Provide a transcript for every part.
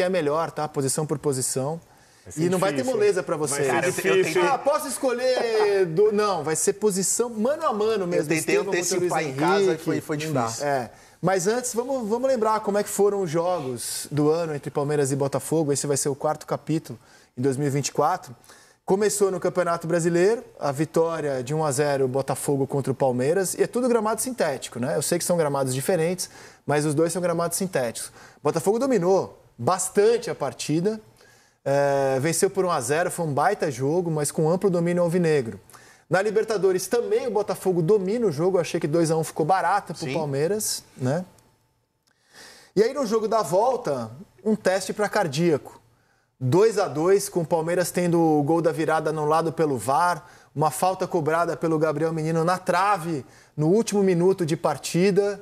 que é melhor, tá? Posição por posição. E não vai ter moleza pra você. Cara, ah, posso escolher... Do... Não, vai ser posição mano a mano mesmo. Eu tentei antecipar em casa, foi difícil. É. Mas antes, vamos lembrar como é que foram os jogos do ano entre Palmeiras e Botafogo. Esse vai ser o quarto capítulo em 2024. Começou no Campeonato Brasileiro, a vitória de 1-0 Botafogo contra o Palmeiras. E é tudo gramado sintético, né? Eu sei que são gramados diferentes, mas os dois são gramados sintéticos. Botafogo dominou bastante a partida. Venceu por 1-0, foi um baita jogo, mas com amplo domínio alvinegro. Na Libertadores também o Botafogo domina o jogo, eu achei que 2-1 ficou barata pro Palmeiras, né? E aí no jogo da volta, um teste para cardíaco. 2-2, com o Palmeiras tendo o gol da virada anulado pelo VAR, uma falta cobrada pelo Gabriel Menino na trave, no último minuto de partida.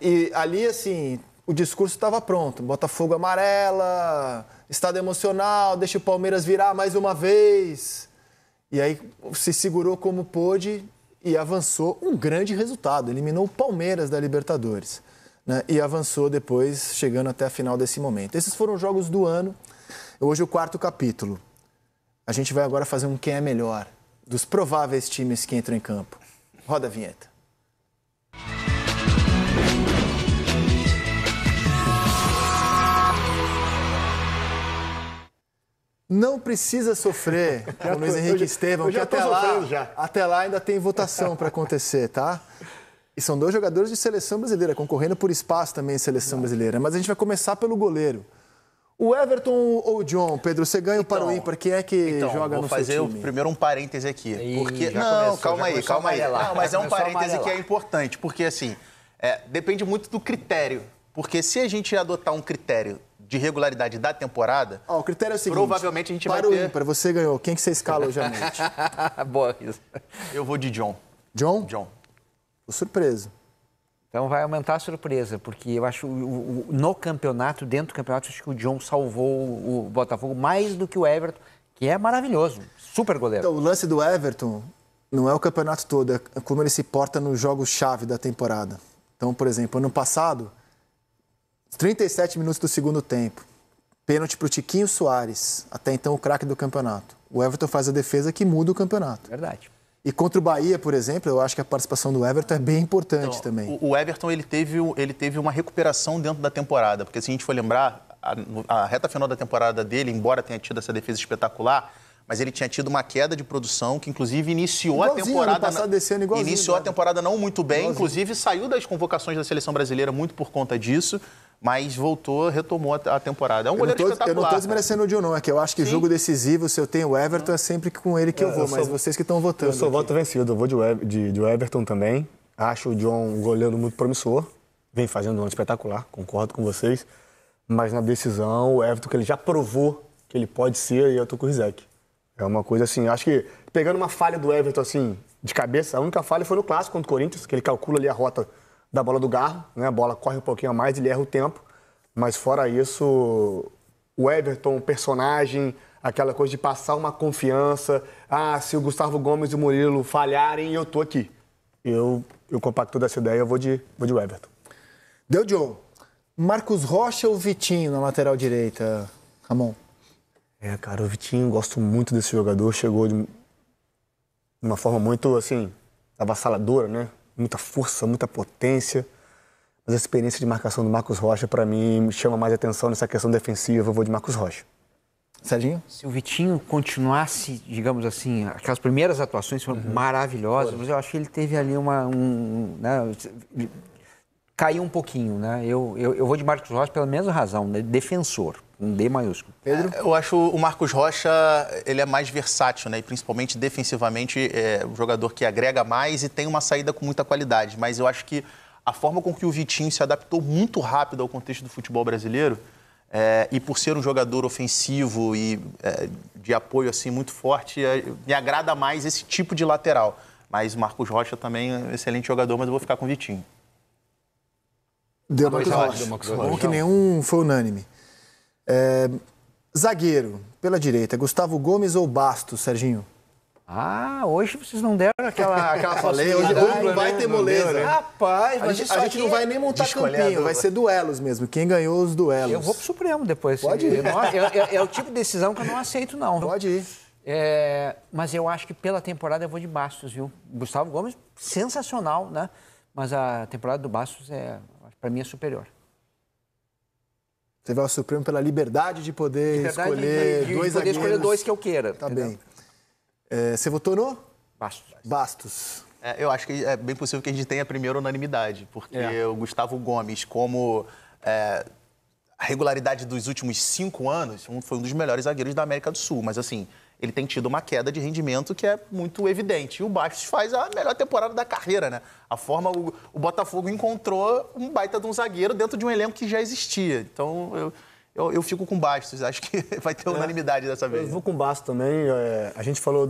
E ali, assim, o discurso estava pronto. Botafogo amarela, estado emocional, deixa o Palmeiras virar mais uma vez. E aí se segurou como pôde e avançou um grande resultado. Eliminou o Palmeiras da Libertadores, né? E avançou depois, chegando até a final desse momento. Esses foram os jogos do ano. Hoje o quarto capítulo. A gente vai agora fazer um quem é melhor dos prováveis times que entram em campo. Roda a vinheta. Não precisa sofrer com o Luiz Henrique e Estevão, que até lá ainda tem votação para acontecer, tá? E são dois jogadores de seleção brasileira, concorrendo por espaço também em seleção brasileira. Mas a gente vai começar pelo goleiro. O Everton ou o John, Pedro, você ganha então, o ímpar, quem é que joga no seu time? Vou fazer primeiro um parêntese aqui. Porque... Calma aí. Não, mas é um parêntese que é importante, porque assim, depende muito do critério. Porque se a gente adotar um critério de regularidade da temporada... Ó, o critério é o seguinte, provavelmente a gente vai ter... Para o ímpar, você ganhou. Quem que você escala hoje à noite? Boa, isso. Eu vou de John. John? John. Tô surpreso. Então vai aumentar a surpresa, porque eu acho no campeonato, dentro do campeonato, acho que o John salvou o Botafogo mais do que o Everton, que é maravilhoso, super goleiro. Então, o lance do Everton não é o campeonato todo, é como ele se porta nos jogos-chave da temporada. Então, por exemplo, ano passado... 37 minutos do segundo tempo, pênalti para o Tiquinho Soares, até então o craque do campeonato. O Everton faz a defesa que muda o campeonato. Verdade. E contra o Bahia, por exemplo, eu acho que a participação do Everton é bem importante então, também. O Everton ele teve uma recuperação dentro da temporada, porque se a gente for lembrar, a reta final da temporada dele, embora tenha tido essa defesa espetacular, mas ele tinha tido uma queda de produção que, inclusive, iniciou a temporada... Iniciou a temporada não muito bem, inclusive saiu das convocações da seleção brasileira muito por conta disso... Mas voltou, retomou a temporada. É um goleiro espetacular. Eu não estou desmerecendo o John, não. É que eu acho que jogo decisivo, se eu tenho o Everton, é sempre com ele que eu vou. Mas vocês que estão votando. Eu sou voto vencido. Eu vou de Everton também. Acho o John um goleiro muito promissor. Vem fazendo um ano espetacular, concordo com vocês. Mas na decisão, o Everton, que ele já provou que ele pode ser, e eu estou com o Rizek. É uma coisa assim, acho que pegando uma falha do Everton assim, de cabeça, a única falha foi no Clássico contra o Corinthians, que ele calcula ali a rota da bola do Garro, né? A bola corre um pouquinho a mais, ele erra o tempo, mas fora isso, o Everton, o personagem, aquela coisa de passar uma confiança, ah, se o Gustavo Gomes e o Murilo falharem, eu tô aqui. Eu compacto dessa ideia, eu vou de Everton. Deu, John. Marcos Rocha ou Vitinho na lateral direita, Ramon? Cara, o Vitinho, gosto muito desse jogador, chegou de uma forma muito, assim, avassaladora, né? Muita força, muita potência. Mas a experiência de marcação do Marcos Rocha, para mim, me chama mais atenção nessa questão defensiva. Eu vou de Marcos Rocha. Serginho? Se o Vitinho continuasse, digamos assim, aquelas primeiras atuações foram maravilhosas, mas eu acho que ele teve ali caiu um pouquinho, né? Eu vou de Marcos Rocha pela mesma razão, né? Defensor, um D maiúsculo. Pedro? Eu acho o Marcos Rocha, ele é mais versátil, né? E principalmente defensivamente, é um jogador que agrega mais e tem uma saída com muita qualidade. Mas eu acho que a forma com que o Vitinho se adaptou muito rápido ao contexto do futebol brasileiro, e por ser um jogador ofensivo e de apoio assim, muito forte, me agrada mais esse tipo de lateral. Mas o Marcos Rocha também é um excelente jogador, mas eu vou ficar com o Vitinho. Deu Marcos Rocha. Bom que nenhum foi unânime. Zagueiro, pela direita, Gustavo Gomes ou Bastos, Serginho? Ah, hoje vocês não deram aquela falei, hoje não vai ter moleza. Né? Rapaz, mas a gente não vai nem montar campinho, vai ser duelos mesmo. Quem ganhou os duelos. Eu vou pro Supremo depois. Pode ir. É o tipo de decisão que eu não aceito, não. Pode ir. É, mas eu acho que pela temporada eu vou de Bastos, viu? Gustavo Gomes, sensacional, né? Mas a temporada do Bastos, pra mim, é superior. Você vai ao Supremo pela liberdade de poder escolher dois que eu queira. Tá bem. É, você votou no? Bastos. Bastos. É, eu acho que é bem possível que a gente tenha a primeira unanimidade, porque o Gustavo Gomes, como a regularidade dos últimos 5 anos, foi um dos melhores zagueiros da América do Sul, mas assim, ele tem tido uma queda de rendimento que é muito evidente. E o Bastos faz a melhor temporada da carreira, né? A forma, o Botafogo encontrou um baita de um zagueiro dentro de um elenco que já existia. Então, eu fico com Bastos, acho que vai ter unanimidade dessa vez. Eu vou com Bastos também. A gente falou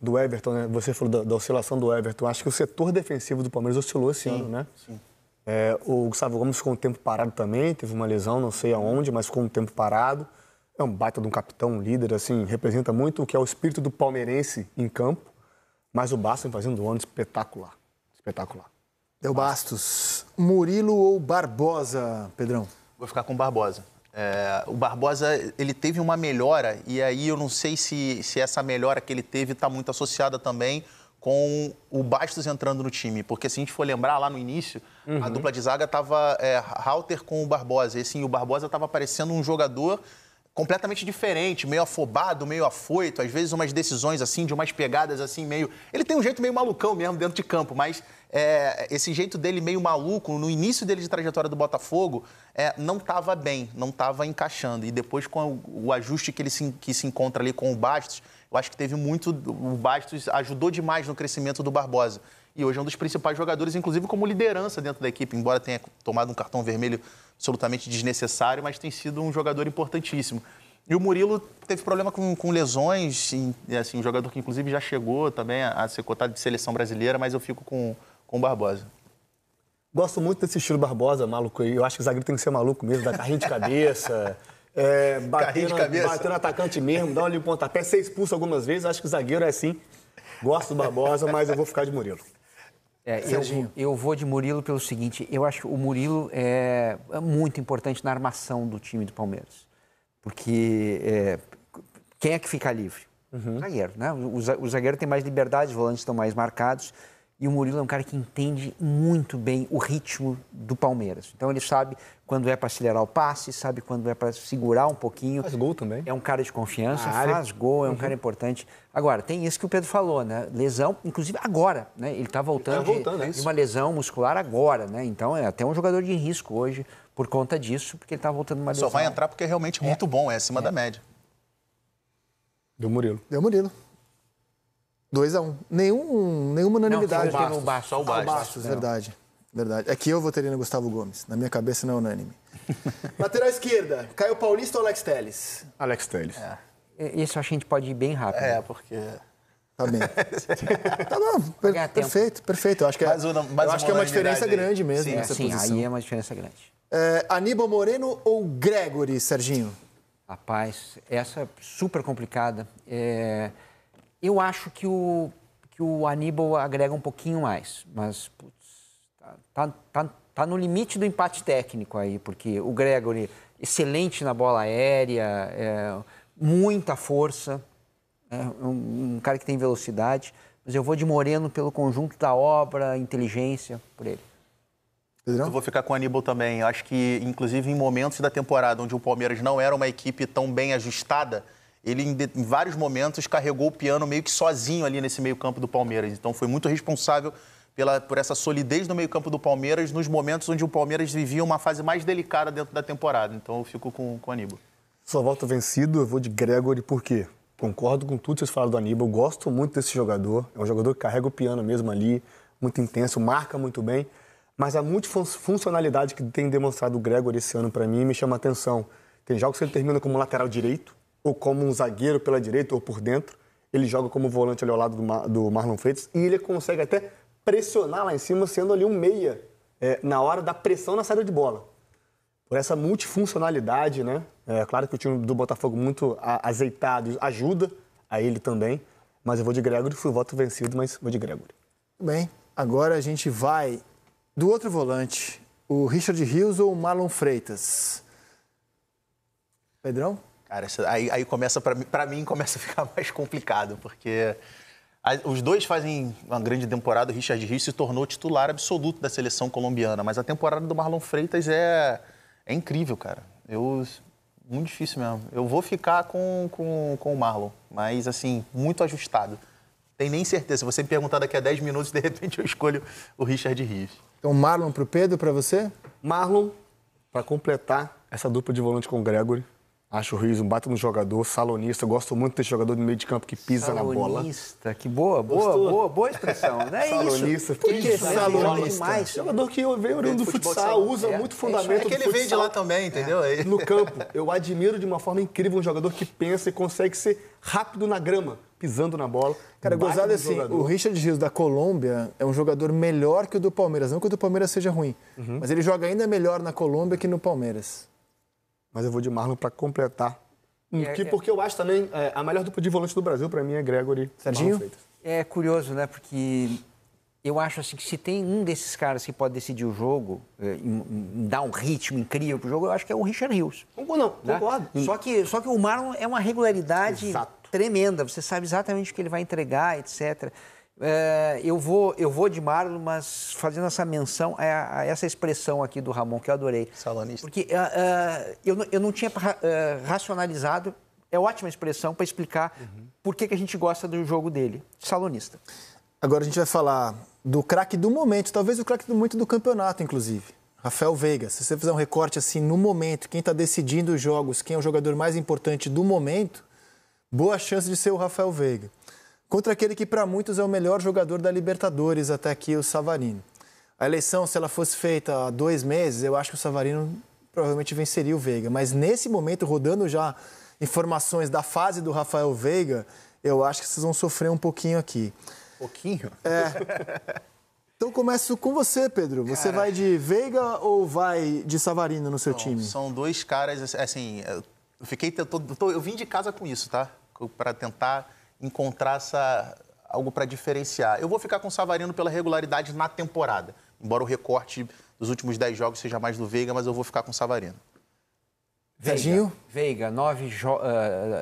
do Everton, né? Você falou da oscilação do Everton. Acho que o setor defensivo do Palmeiras oscilou esse ano, né? Sim. É, o Gustavo Gomes ficou um tempo parado também, teve uma lesão, não sei aonde, mas ficou um tempo parado. É um baita de um capitão, um líder, assim, representa muito o que é o espírito do palmeirense em campo, mas o Bastos vem fazendo um ano espetacular, espetacular. Deu Bastos. Murilo ou Barbosa, Pedrão? Vou ficar com o Barbosa. O Barbosa, ele teve uma melhora, e aí eu não sei se essa melhora que ele teve está muito associada também com o Bastos entrando no time, porque se a gente for lembrar lá no início, a dupla de zaga estava Halter com o Barbosa, e assim, o Barbosa estava parecendo um jogador completamente diferente, meio afobado, meio afoito, às vezes umas decisões assim, de umas pegadas assim, meio... Ele tem um jeito meio malucão mesmo dentro de campo, mas esse jeito dele meio maluco, no início dele de trajetória do Botafogo, não estava bem, não estava encaixando. E depois com o ajuste que ele se encontra ali com o Bastos, eu acho que teve muito... O Bastos ajudou demais no crescimento do Barbosa. E hoje é um dos principais jogadores, inclusive como liderança dentro da equipe, embora tenha tomado um cartão vermelho absolutamente desnecessário, mas tem sido um jogador importantíssimo. E o Murilo teve problema com lesões, e, assim, um jogador que inclusive já chegou também a ser cotado de seleção brasileira, mas eu fico com o Barbosa. Gosto muito desse estilo Barbosa, maluco. Eu acho que o zagueiro tem que ser maluco mesmo, dar carrinho de cabeça... Bater no atacante mesmo, dá um pontapé, ser expulso algumas vezes, acho que o zagueiro é assim. Gosto do Barbosa, mas eu vou ficar de Murilo. Eu vou de Murilo pelo seguinte, eu acho que o Murilo é muito importante na armação do time do Palmeiras. Porque quem é que fica livre? O zagueiro, né? O zagueiro tem mais liberdade, os volantes estão mais marcados. E o Murilo é um cara que entende muito bem o ritmo do Palmeiras. Então ele sabe quando é para acelerar o passe, sabe quando é para segurar um pouquinho. Faz gol também. É um cara de confiança, faz gol, é um cara importante. Agora, tem isso que o Pedro falou, né? Lesão, inclusive agora, né? Ele está voltando de uma lesão muscular agora, né? Então é até um jogador de risco hoje por conta disso, porque ele está voltando uma lesão. Só vai entrar porque é realmente muito bom, é acima da média. Deu Murilo. 2-1. Nenhuma unanimidade. Não, Bastos, só o Bastos. Verdade. É que eu votaria no Gustavo Gomes. Na minha cabeça não é unânime. Lateral esquerda, Caio Paulista ou Alex Teles? Alex Teles. Isso acho que a gente pode ir bem rápido. Porque... Tá bem. Tá bom, perfeito. Eu acho que é uma diferença grande mesmo. Sim, aí é uma diferença grande. Aníbal Moreno ou Gregory, Serginho? Rapaz, essa é super complicada. Eu acho que o Aníbal agrega um pouquinho mais, mas tá no limite do empate técnico aí, porque o Gregory, excelente na bola aérea, muita força, um cara que tem velocidade, mas eu vou de Moreno pelo conjunto da obra, inteligência, por ele. Eu vou ficar com o Aníbal também. Acho que, inclusive, em momentos da temporada onde o Palmeiras não era uma equipe tão bem ajustada, ele, em vários momentos, carregou o piano meio que sozinho ali nesse meio-campo do Palmeiras. Então, foi muito responsável por essa solidez no meio-campo do Palmeiras nos momentos onde o Palmeiras vivia uma fase mais delicada dentro da temporada. Então, eu fico com o Aníbal. Só volto vencido, eu vou de Gregory, por quê? Concordo com tudo que vocês falaram do Aníbal. Gosto muito desse jogador. É um jogador que carrega o piano mesmo ali, muito intenso, marca muito bem. Mas a multifuncionalidade que tem demonstrado o Gregory esse ano, para mim, me chama a atenção. Tem jogos que ele termina como lateral direito, ou como um zagueiro pela direita ou por dentro. Ele joga como volante ali ao lado do Marlon Freitas e ele consegue até pressionar lá em cima, sendo ali um meia na hora da pressão na saída de bola. Por essa multifuncionalidade, né? É claro que o time do Botafogo muito azeitado ajuda a ele também, mas eu vou de Gregory, fui voto vencido, mas vou de Gregory. Bem, agora a gente vai do outro volante, o Richard Rios ou o Marlon Freitas? Pedrão? Cara, aí começa, pra mim, começa a ficar mais complicado, porque os dois fazem uma grande temporada. O Richard Rios se tornou titular absoluto da seleção colombiana, mas a temporada do Marlon Freitas é incrível, cara. Muito difícil mesmo. Eu vou ficar com o Marlon, mas, assim, muito ajustado. Tem nem certeza. Se você me perguntar daqui a 10 minutos, de repente eu escolho o Richard Rios. Então, Marlon pro Pedro, para você? Marlon, para completar essa dupla de volante com o Gregory. Acho o Rios um baita no jogador, salonista. Gosto muito desse jogador no meio de campo que pisa na bola. Salonista, que boa expressão. Não é salonista, isso. Porque é salonista. Jogador que vem oriundo do futsal, usa muito fundamento do futsal. É que ele vem de lá também, entendeu? É. No campo, eu admiro de uma forma incrível um jogador que pensa e consegue ser rápido na grama, pisando na bola. Cara, gozado assim, jogador. O Richard Rios da Colômbia é um jogador melhor que o do Palmeiras. Não que o do Palmeiras seja ruim, mas ele joga ainda melhor na Colômbia que no Palmeiras. Mas eu vou de Marlon para completar. Porque eu acho também, a melhor dupla de volante do Brasil, para mim, é Gregory. Serginho? É curioso, né? Porque eu acho assim que se tem um desses caras que pode decidir o jogo, dar um ritmo incrível pro jogo, eu acho que é o Richard Rios. Concordo. Né? Só que o Marlon é uma regularidade tremenda. Você sabe exatamente o que ele vai entregar, etc. Eu vou de Marlon, mas fazendo essa menção a essa expressão aqui do Ramon, que eu adorei. Salonista. Porque eu não tinha racionalizado, é ótima expressão para explicar por que a gente gosta do jogo dele, salonista. Agora a gente vai falar do craque do momento, talvez o craque muito do campeonato, inclusive. Raphael Veiga, se você fizer um recorte assim no momento, quem está decidindo os jogos, quem é o jogador mais importante do momento, boa chance de ser o Raphael Veiga. Contra aquele que, para muitos, é o melhor jogador da Libertadores até aqui, o Savarino. A eleição, se ela fosse feita há 2 meses, eu acho que o Savarino provavelmente venceria o Veiga. Mas, nesse momento, rodando já informações da fase do Raphael Veiga, eu acho que vocês vão sofrer um pouquinho aqui. Pouquinho? É. Então, começo com você, Pedro. Você vai de Veiga ou vai de Savarino no seu time? São dois caras, assim... Eu vim de casa com isso, tá? Para tentar... encontrar algo para diferenciar. Eu vou ficar com o Savarino pela regularidade na temporada. Embora o recorte dos últimos 10 jogos seja mais do Veiga, mas eu vou ficar com o Savarino. Veiga,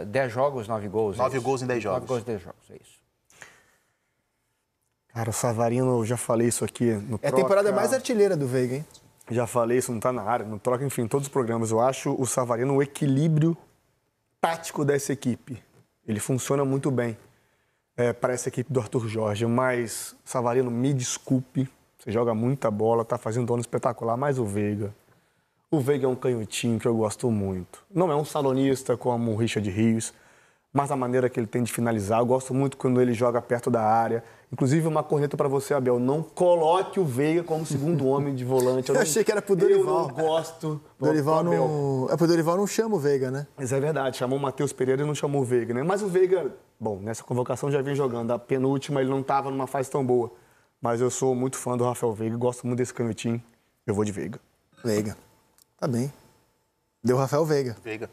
10 jogos, 9 gols. 9 gols em 10 jogos. 9 gols em 10 jogos, é isso. Cara, o Savarino, eu já falei isso aqui no Troca. É a temporada mais artilheira do Veiga, hein? Já falei isso, não tá na área, no Troca, enfim, todos os programas. Eu acho o Savarino o equilíbrio tático dessa equipe. Ele funciona muito bem para essa equipe do Arthur Jorge, mas, Savarino, me desculpe, você joga muita bola, está fazendo um ano espetacular, mas o Veiga. O Veiga é um canhotinho que eu gosto muito. Não é um salonista como o Richard Rios, mas a maneira que ele tem de finalizar, eu gosto muito quando ele joga perto da área. Inclusive, uma corneta para você, Abel, não coloque o Veiga como segundo homem de volante. Eu achei que era pro Dorival. Eu não gosto. Dorival não... É, pro Dorival não chama o Veiga, né? Mas é verdade, chamou o Matheus Pereira e não chamou o Veiga, né? Mas o Veiga, bom, nessa convocação já vem jogando. A penúltima ele não estava numa fase tão boa. Mas eu sou muito fã do Raphael Veiga, gosto muito desse canhotinho. Eu vou de Veiga. Veiga. Tá bem. Deu Raphael Veiga. Veiga.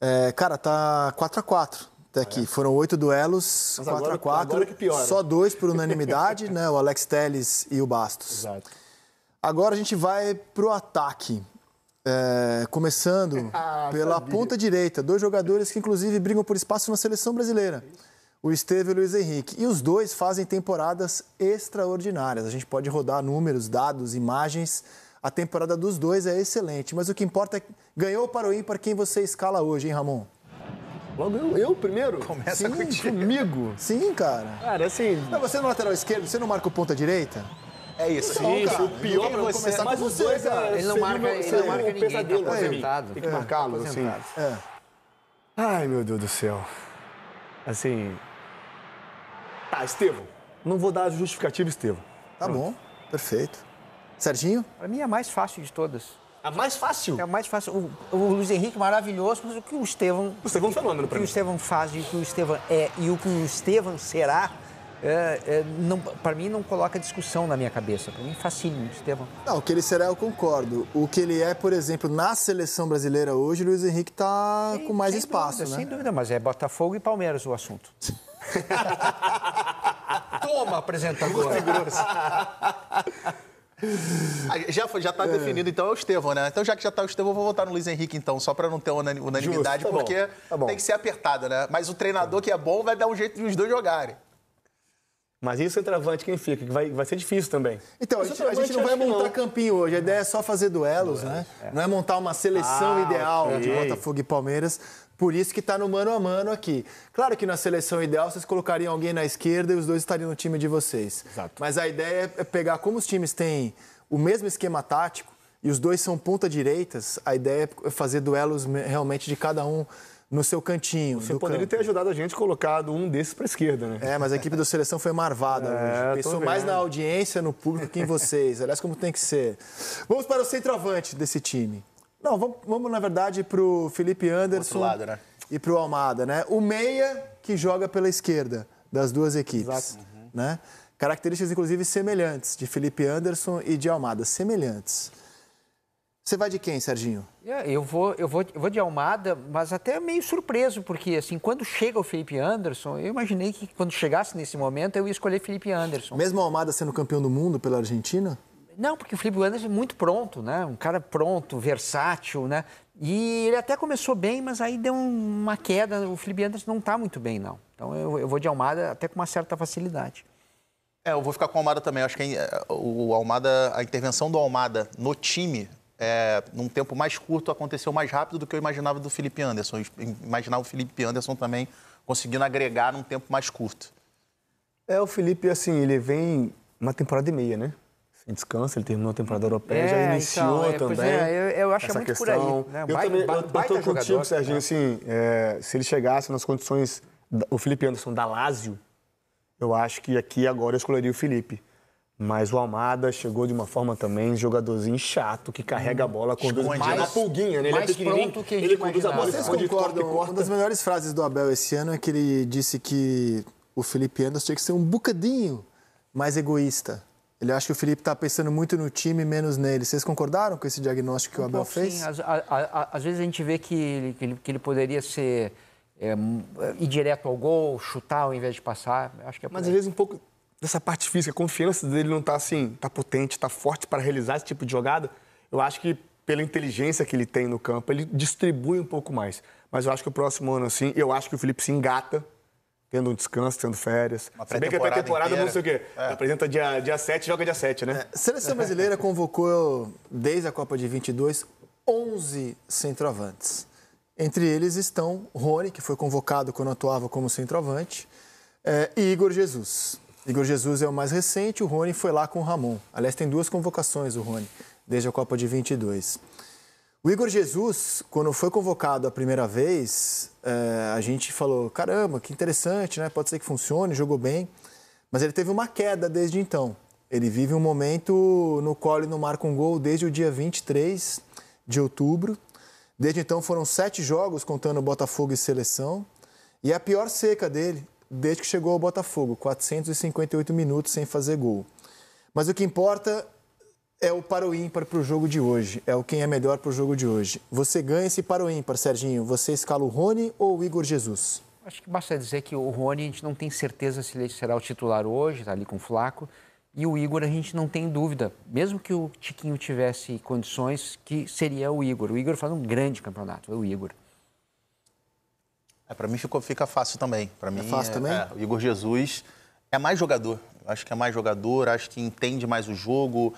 É, cara, tá 4-4 até aqui. Foram 8 duelos, 4-4. Só 2 por unanimidade, né? O Alex Teles e o Bastos. Exato. Agora a gente vai pro ataque. Começando pela ponta direita. 2 jogadores que, inclusive, brigam por espaço na seleção brasileira. O Estevão e o Luiz Henrique. E os dois fazem temporadas extraordinárias. A gente pode rodar números, dados, imagens... A temporada dos dois é excelente, mas o que importa é ganhou para o ímpar quem você escala hoje, hein, Ramon? Logo eu primeiro? Começa comigo. Sim, cara. Cara, assim... Não, você no lateral esquerdo, você não marca o ponta direita? É isso. Então, isso, cara, o pior pra você começar com os dois, cara. Ele não marca ninguém, tá aposentado. Tem que marcá-lo, assim. Ai, meu Deus do céu. Assim... Tá, Estevão. Não vou dar justificativo, Estevão. Tá bom, perfeito. Serginho? Para mim é a mais fácil de todas. A mais fácil? É a mais fácil. O Luiz Henrique maravilhoso, mas o que o Estevão... O Estevão é um fenômeno para mim. O que o Estevão faz e o que o Estevão é e o que o Estevão será, para mim não coloca discussão na minha cabeça. Para mim é fascínio o Estevão. Não, o que ele será eu concordo. O que ele é, por exemplo, na seleção brasileira hoje, o Luiz Henrique está com mais espaço, né? Sem dúvida, mas é Botafogo e Palmeiras o assunto. Toma, apresentador. Já está definido, então, é o Estevão, né? Então, já que já está o Estevão, eu vou votar no Luiz Henrique, então, só para não ter unanimidade, justo, tá, porque tá bom, tem que ser apertado, né? Mas o treinador que é bom vai dar um jeito de os dois jogarem. Mas e o centroavante, quem fica? Vai ser difícil também. Então, a gente não vai montar campinho hoje. A ideia é só fazer duelos, né? É. Não é montar uma seleção ideal de Botafogo e Palmeiras. Por isso que está no mano a mano aqui. Claro que na seleção ideal vocês colocariam alguém na esquerda e os dois estariam no time de vocês. Exato. Mas a ideia é pegar, como os times têm o mesmo esquema tático e os dois são ponta-direitas, a ideia é fazer duelos realmente de cada um no seu cantinho. Você poderia ter ajudado a gente colocado um desses para a esquerda, né? É, mas a equipe da seleção foi marvada hoje. Pensou mais na audiência, no público, que em vocês. Aliás, como tem que ser. Vamos para o centroavante desse time. Não, vamos na verdade, para o Felipe Anderson lado, né? E para o Almada, né? O meia que joga pela esquerda das duas equipes. Exato. Né? Características, inclusive, semelhantes de Felipe Anderson e de Almada. Semelhantes. Você vai de quem, Serginho? Eu vou de Almada, mas até meio surpreso, porque assim, quando chega o Felipe Anderson, eu imaginei que quando chegasse nesse momento eu ia escolher Felipe Anderson. Mesmo o Almada sendo campeão do mundo pela Argentina? Não, porque o Felipe Anderson é muito pronto, né? Um cara pronto, versátil, né? E ele até começou bem, mas aí deu uma queda. O Felipe Anderson não está muito bem, não. Então eu vou de Almada até com uma certa facilidade. Eu vou ficar com o Almada também. Eu acho que a intervenção do Almada no time... num tempo mais curto, aconteceu mais rápido do que eu imaginava do Felipe Anderson. Eu imaginava o Felipe Anderson também conseguindo agregar num tempo mais curto. O Felipe, assim, ele vem uma temporada e meia, né? Sem descanso, ele terminou a temporada europeia, já iniciou também. Eu acho essa muito questão. Por aí. Né? Eu também tô contigo, Serginho, assim, se ele chegasse nas condições, o Felipe Anderson da Lazio, eu acho que aqui agora eu escolheria o Felipe. Mas o Almada chegou de uma forma também, jogadorzinho chato, que carrega a bola, conduz uma pulguinha, né? Ele é pronto que ele conduz a bola. Vocês concordam? Uma das melhores frases do Abel esse ano é que ele disse que o Felipe Anderson tinha que ser um bocadinho mais egoísta. Ele acha que o Felipe está pensando muito no time, menos nele. Vocês concordaram com esse diagnóstico que o Abel fez? Sim, às vezes a gente vê que ele poderia ser ir direto ao gol, chutar ao invés de passar. Acho que é por aí. Mas às vezes um pouco... Dessa parte física, a confiança dele não tá assim, tá potente, tá forte para realizar esse tipo de jogada. Eu acho que pela inteligência que ele tem no campo, ele distribui um pouco mais. Mas eu acho que o próximo ano, assim, eu acho que o Felipe se engata, tendo um descanso, tendo férias. Se bem que a pré-temporada, não sei o quê, apresenta dia 7, joga dia 7, né? A seleção brasileira convocou, desde a Copa de 22, 11 centroavantes. Entre eles estão Rony, que foi convocado quando atuava como centroavante, e Igor Jesus. Igor Jesus é o mais recente, o Rony foi lá com o Ramon. Aliás, tem duas convocações o Rony, desde a Copa de 22. O Igor Jesus, quando foi convocado a primeira vez, a gente falou, caramba, que interessante, né? Pode ser que funcione, jogou bem. Mas ele teve uma queda desde então. Ele vive um momento no qual ele não marca um gol desde o dia 23 de outubro. Desde então foram 7 jogos, contando Botafogo e Seleção. E a pior seca dele... desde que chegou ao Botafogo, 458 minutos sem fazer gol. Mas o que importa é o par ou ímpar para o jogo de hoje, é o quem é melhor para o jogo de hoje. Você ganha esse par ou ímpar, Serginho, você escala o Rony ou o Igor Jesus? Acho que basta dizer que o Rony, a gente não tem certeza se ele será o titular hoje, está ali com o Flaco, e o Igor a gente não tem dúvida, mesmo que o Tiquinho tivesse condições, que seria o Igor. O Igor faz um grande campeonato, é o Igor. Para mim fica fácil também. Para mim, fácil também? O Igor Jesus é mais jogador. Acho que é mais jogador, acho que entende mais o jogo,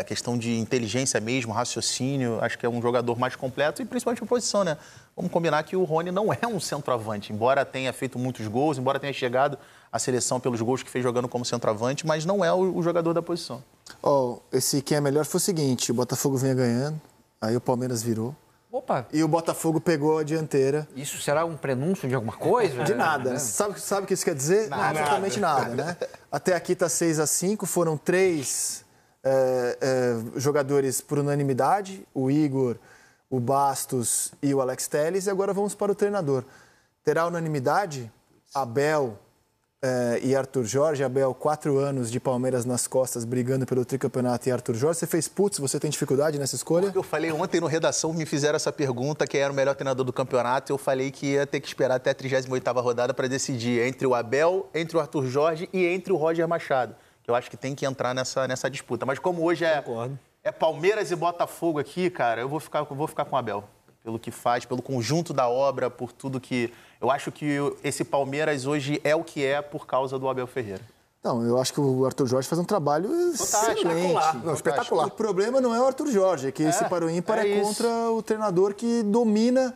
a questão de inteligência mesmo, raciocínio. Acho que é um jogador mais completo e principalmente a posição, né? Vamos combinar que o Rony não é um centroavante, embora tenha feito muitos gols, embora tenha chegado à seleção pelos gols que fez jogando como centroavante, mas não é o jogador da posição. Esse quem é melhor foi o seguinte, o Botafogo vinha ganhando, aí o Palmeiras virou. Opa. E o Botafogo pegou a dianteira. Isso será um prenúncio de alguma coisa? De nada. É. Sabe o que isso quer dizer? Nada. Não, absolutamente nada, né? Até aqui está 6-5, foram 3 jogadores por unanimidade, o Igor, o Bastos e o Alex Teles. E agora vamos para o treinador. Terá unanimidade? Abel, e Arthur Jorge. Abel, 4 anos de Palmeiras nas costas, brigando pelo tricampeonato, e Arthur Jorge. Você fez putz, você tem dificuldade nessa escolha? Eu falei ontem no Redação, me fizeram essa pergunta, quem era o melhor treinador do campeonato. Eu falei que ia ter que esperar até a 38ª rodada para decidir entre o Abel, entre o Arthur Jorge e entre o Roger Machado. Eu acho que tem que entrar nessa disputa. Mas como hoje é Palmeiras e Botafogo aqui, cara, eu vou ficar com o Abel. Pelo que faz, pelo conjunto da obra, por tudo que... Eu acho que esse Palmeiras hoje é o que é por causa do Abel Ferreira. Não, eu acho que o Arthur Jorge faz um trabalho excelente. Espetacular. Não, espetacular. O problema não é o Arthur Jorge, é que esse para o ímpar é contra o treinador que domina,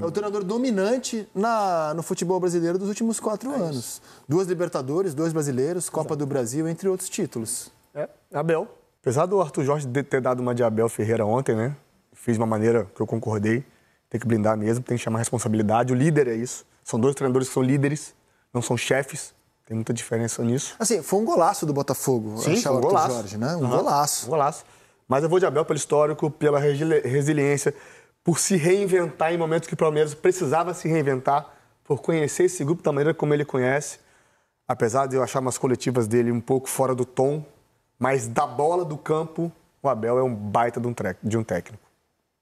é o treinador dominante no futebol brasileiro dos últimos 4 anos. Isso. 2 Libertadores, 2 brasileiros, Copa do Brasil, entre outros títulos. É, Abel. Apesar do Arthur Jorge ter dado uma de Abel Ferreira ontem, né? Fiz de uma maneira que eu concordei. Tem que blindar mesmo, tem que chamar a responsabilidade. O líder é isso. São 2 treinadores que são líderes, não são chefes. Tem muita diferença nisso. Assim, foi um golaço do Botafogo. Sim, foi um golaço. Jorge, né? Um golaço. Mas eu vou de Abel pelo histórico, pela resiliência, por se reinventar em momentos que o Palmeiras precisava se reinventar, por conhecer esse grupo da maneira como ele conhece. Apesar de eu achar umas coletivas dele um pouco fora do tom, mas da bola do campo, o Abel é um baita de um técnico.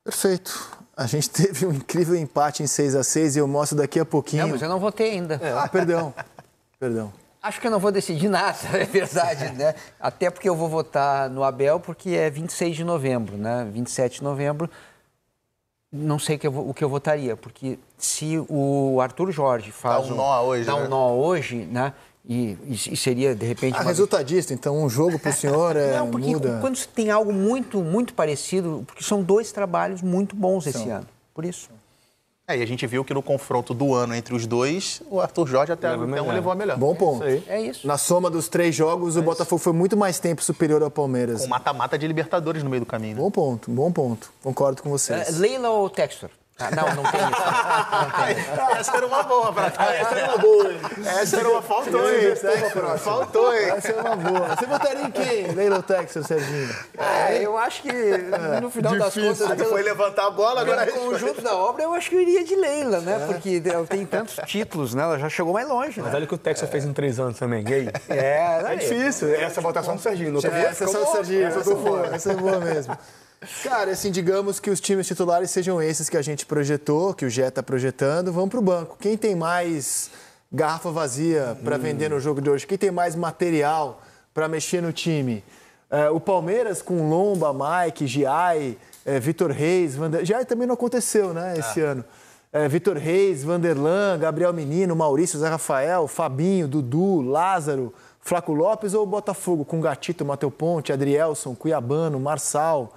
Perfeito. A gente teve um incrível empate em 6x6 e eu mostro daqui a pouquinho. Não, mas eu não votei ainda. É. Ah, perdão. Acho que eu não vou decidir nada, é verdade, né? Até porque eu vou votar no Abel, porque é 26 de novembro, né? 27 de novembro, não sei o que eu votaria, porque se o Arthur Jorge faz... Dá um nó hoje, né? E seria, de repente... resultadista, então, um jogo para o senhor muda... Quando você tem algo muito, muito parecido, porque são 2 trabalhos muito bons esse ano, por isso. E a gente viu que no confronto do ano entre os dois, o Arthur Jorge até então levou a melhor. Bom ponto. É isso. Na soma dos 3 jogos, o Botafogo foi muito mais tempo superior ao Palmeiras. Com mata-mata de Libertadores no meio do caminho, né? Bom ponto. Concordo com vocês. Leila ou Textor? Não tem isso. Não tem. Essa era uma boa pra trás. Essa era uma boa. Essa era uma... Faltou, hein? Essa era uma boa. Você votaria em quem? Leila ou Texas, Serginho? Eu acho que no final das contas... Foi levantar a bola, agora... No conjunto da obra, eu acho que eu iria de Leila, né? Porque ela tem tantos títulos, né? Ela já chegou mais longe, né? Mas olha o que o Texas fez em 3 anos também, gay. É difícil. Essa votação do Serginho. Essa é só do Serginho. Essa é boa mesmo. Cara, assim, digamos que os times titulares sejam esses que a gente projetou, que o Gé está projetando, vamos pro banco. Quem tem mais garrafa vazia para vender no jogo de hoje? Quem tem mais material para mexer no time? O Palmeiras com Lomba, Mike, Giai, Vitor Reis, Vanderlan... Giai também não aconteceu, né, esse ano. Vitor Reis, Vanderlan, Gabriel Menino, Maurício, Zé Rafael, Fabinho, Dudu, Lázaro, Flaco Lopes, ou o Botafogo com Gatito, Mateu Ponte, Adrielson, Cuiabano, Marçal...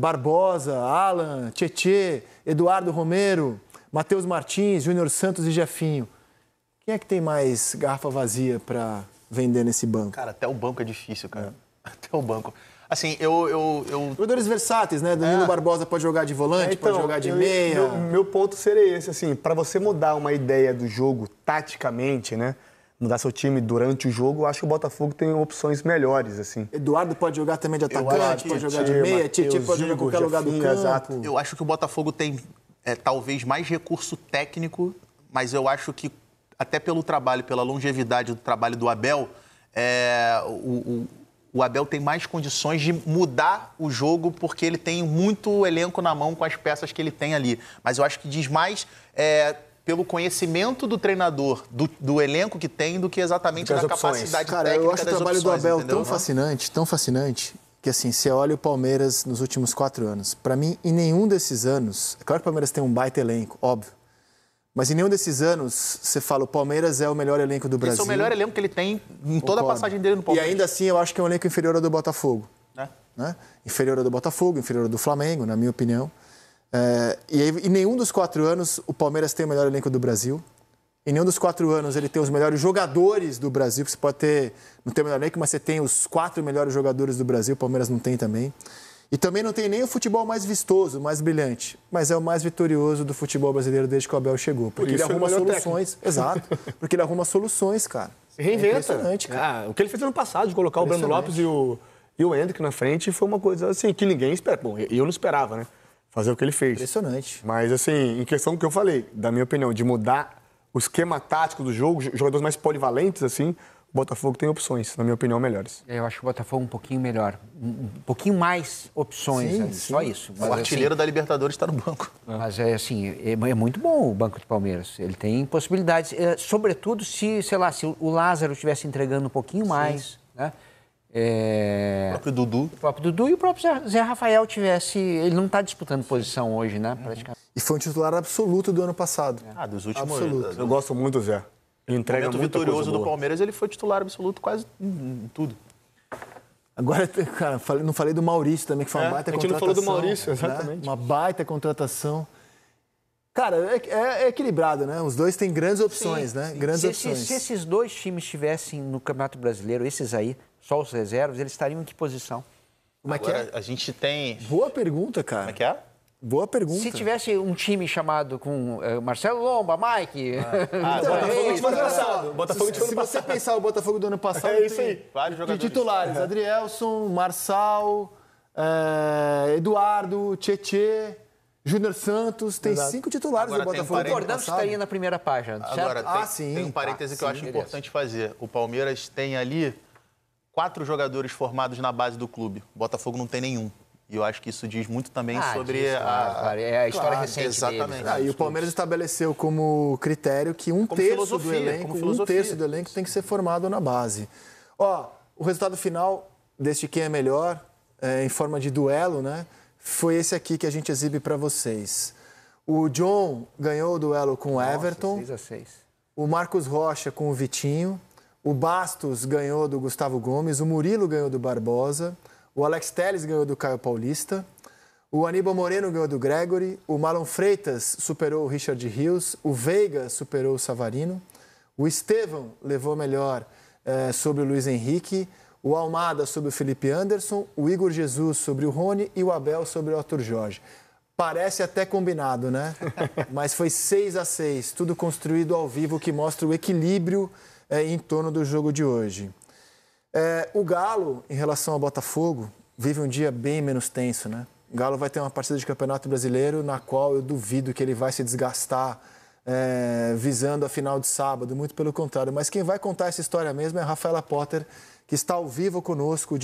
Barbosa, Alan, Tietê, Eduardo Romero, Matheus Martins, Júnior Santos e Jefinho. Quem é que tem mais garrafa vazia para vender nesse banco? Cara, até o banco é difícil, cara. Até o banco. Assim, jogadores versáteis, né? Danilo Barbosa pode jogar de volante, então, pode jogar de meia. Meu ponto seria esse, assim, para você mudar uma ideia do jogo taticamente, né? Mudar seu time durante o jogo, eu acho que o Botafogo tem opções melhores, assim. Eduardo pode jogar também de atacante, pode jogar de meia, Titi pode jogar em qualquer lugar do campo. Exato. Eu acho que o Botafogo tem, talvez, mais recurso técnico, mas eu acho que, até pelo trabalho, pela longevidade do trabalho do Abel, o Abel tem mais condições de mudar o jogo, porque ele tem muito elenco na mão com as peças que ele tem ali. Mas eu acho que diz mais... pelo conhecimento do treinador, do elenco que tem, do que exatamente da capacidade técnica das opções. Cara, eu acho o trabalho do Abel tão fascinante, que assim, você olha o Palmeiras nos últimos 4 anos. Para mim, em nenhum desses anos, é claro que o Palmeiras tem um baita elenco, óbvio, mas em nenhum desses anos, você fala, o Palmeiras é o melhor elenco do Brasil. Esse é o melhor elenco que ele tem em toda a passagem dele no Palmeiras. E ainda assim, eu acho que é um elenco inferior ao do Botafogo. Né? Inferior ao do Botafogo, inferior ao do Flamengo, na minha opinião. Em nenhum dos 4 anos o Palmeiras tem o melhor elenco do Brasil. Em nenhum dos 4 anos ele tem os melhores jogadores do Brasil. Você pode ter, não tem o melhor elenco, mas você tem os 4 melhores jogadores do Brasil. O Palmeiras não tem também. E também não tem nem o futebol mais vistoso, mais brilhante. Mas é o mais vitorioso do futebol brasileiro desde que o Abel chegou. Porque ele arruma soluções. Exato. Porque ele arruma soluções, cara. Se reinventa. É impressionante, cara. O que ele fez ano passado, de colocar o Breno Lopes e o Hendrick na frente, foi uma coisa assim que ninguém espera. Bom, eu não esperava, né? Fazer o que ele fez. Impressionante. Mas, assim, em questão do que eu falei, da minha opinião, de mudar o o esquema tático do jogo, jogadores mais polivalentes, assim, o Botafogo tem opções, na minha opinião, melhores. Eu acho que o Botafogo um pouquinho melhor, um pouquinho mais opções, sim, só isso. Mas, o artilheiro assim, da Libertadores está no banco. Mas é assim, é muito bom o banco do Palmeiras, ele tem possibilidades, sobretudo se, sei lá, se o Lázaro estivesse entregando um pouquinho mais, né? O próprio Dudu. O próprio Dudu e o próprio Zé Rafael tivesse... Ele não está disputando posição hoje, né? Praticamente. E foi um titular absoluto do ano passado. É. Ah, dos últimos anos. Eu gosto muito do Zé. Ele entrega muito. O momento vitorioso do Palmeiras, ele foi titular absoluto quase em tudo. Agora, cara, não falei do Maurício também, que foi uma baita contratação. A gente não falou do Maurício, exatamente. Né? Uma baita contratação. Cara, é equilibrado, né? Os dois têm grandes opções, sim, né? Sim. Grandes opções. Se esses dois times estivessem no Campeonato Brasileiro, esses aí... Só os reservas, eles estariam em que posição? Como é que é? A gente tem... Boa pergunta, cara. Como é que é? Boa pergunta. Se tivesse um time chamado com Marcelo Lomba, Mike... Botafogo de ano passado. Se você pensar o Botafogo do ano passado... É isso aí. Vários jogadores. De titulares. Adrielson, Marçal, Eduardo, Tietê... Júnior Santos, tem cinco titulares do Botafogo. Recordando que estaria na primeira página, certo? Agora, tem um parêntese que eu acho importante fazer. O Palmeiras tem ali... 4 jogadores formados na base do clube. O Botafogo não tem nenhum. E eu acho que isso diz muito também sobre a história recente. Exatamente. Deles, e o Palmeiras estabeleceu como critério que um terço do elenco tem que ser formado na base. Ó, o resultado final deste Quem é Melhor, em forma de duelo, né? Foi esse aqui que a gente exibe para vocês. O John ganhou o duelo com o Everton. 6-6. O Marcos Rocha com o Vitinho. O Bastos ganhou do Gustavo Gomes, o Murilo ganhou do Barbosa, o Alex Teles ganhou do Caio Paulista, o Aníbal Moreno ganhou do Gregory, o Marlon Freitas superou o Richard Rios, o Veiga superou o Savarino, o Estevão levou melhor sobre o Luiz Henrique, o Almada sobre o Felipe Anderson, o Igor Jesus sobre o Rony e o Abel sobre o Arthur Jorge. Parece até combinado, né? Mas foi 6-6, tudo construído ao vivo, que mostra o equilíbrio em torno do jogo de hoje. O Galo, em relação ao Botafogo, vive um dia bem menos tenso, né? O Galo vai ter uma partida de Campeonato Brasileiro na qual eu duvido que ele vai se desgastar visando a final de sábado, muito pelo contrário. Mas quem vai contar essa história mesmo é a Rafaela Potter, que está ao vivo conosco.